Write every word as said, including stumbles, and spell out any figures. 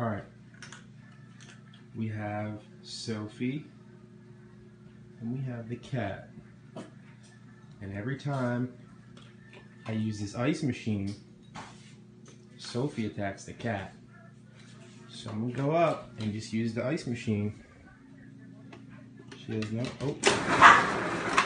All right, we have Sophie and we have the cat. And every time I use this ice machine, Sophie attacks the cat. So I'm gonna go up and just use the ice machine. She has no, oh.